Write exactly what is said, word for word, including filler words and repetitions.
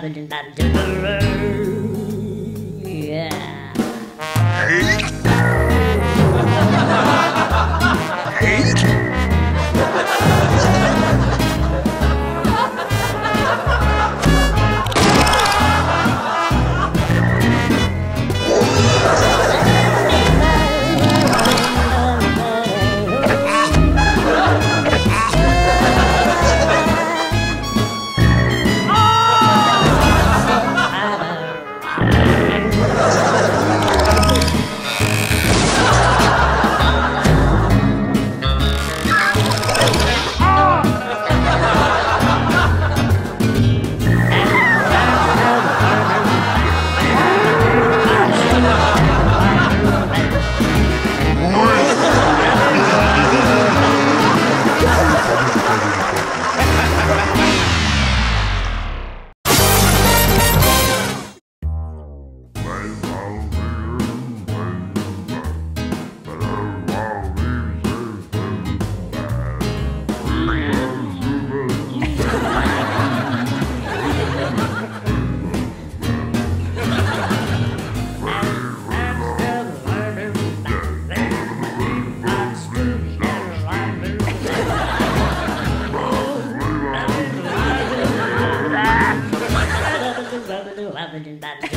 covered in bandanna. Yeah. Rather than that.